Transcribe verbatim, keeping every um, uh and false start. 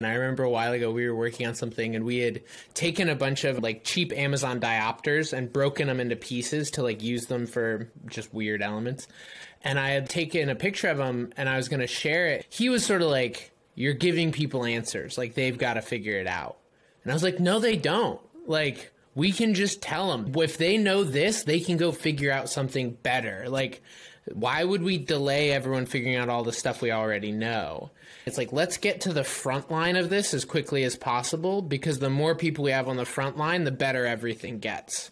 And I remember a while ago, we were working on something and we had taken a bunch of like cheap Amazon diopters and broken them into pieces to like use them for just weird elements. And I had taken a picture of him and I was going to share it. He was sort of like, you're giving people answers. Like they've got to figure it out. And I was like, no, they don't. Like we can just tell them if they know this, they can go figure out something better. Like, why would we delay everyone figuring out all the stuff we already know? It's like, let's get to the front line of this as quickly as possible, because the more people we have on the front line, the better everything gets.